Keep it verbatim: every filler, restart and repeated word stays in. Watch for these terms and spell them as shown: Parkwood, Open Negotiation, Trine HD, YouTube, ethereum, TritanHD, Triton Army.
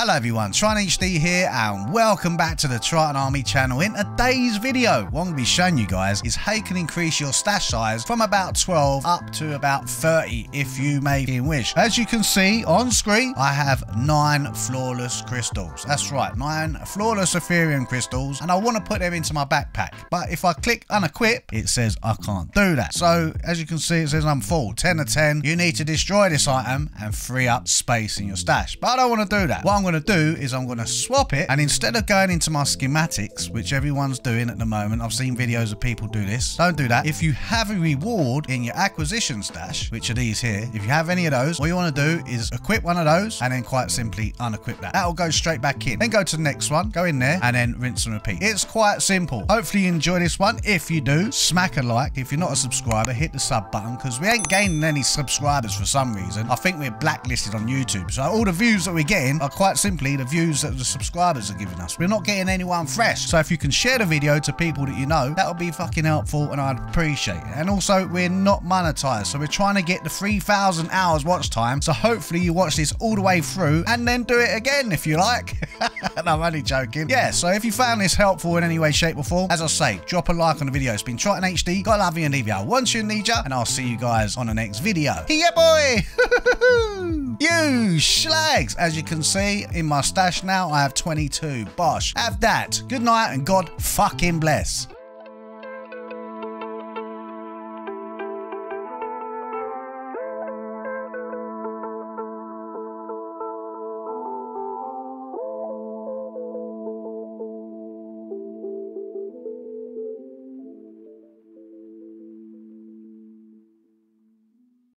Hello everyone, Trine H D here and welcome back to the Triton Army channel. In today's video, what I'm going to be showing you guys is how you can increase your stash size from about twelve up to about thirty if you may wish. As you can see on screen, I have nine flawless crystals. That's right, nine flawless ethereum crystals, and I want to put them into my backpack. But if I click unequip, it says I can't do that. So as you can see, it says I'm full, ten out of ten. You need to destroy this item and free up space in your stash. But I don't want to do that. What I'm going to do is I'm going to swap it, and instead of going into my schematics, which everyone's doing at the moment, I've seen videos of people do this. Don't do that. If you have a reward in your acquisition stash, which are these here, if you have any of those, all you want to do is equip one of those and then quite simply unequip that. That'll go straight back in. Then go to the next one, go in there, and then rinse and repeat. It's quite simple. Hopefully you enjoy this one. If you do, smack a like. If you're not a subscriber, hit the sub button, because we ain't gaining any subscribers for some reason. I think we're blacklisted on YouTube, so all the views that we're getting are quite simply the views that the subscribers are giving us. We're not getting anyone fresh. So if you can share the video to people that you know, that'll be fucking helpful and I'd appreciate it. And also, we're not monetized, so we're trying to get the three thousand hours watch time. So hopefully you watch this all the way through and then do it again if you like. And I'm only joking. Yeah, so if you found this helpful in any way, shape or form, as I say, drop a like on the video. It's been Triton H D. God love you and leave you. I want you and need you. And I'll see you guys on the next video. Yeah, boy! You slags! As you can see, in my stash now, I have twenty-two. Bosh. Have that. Good night and God fucking bless.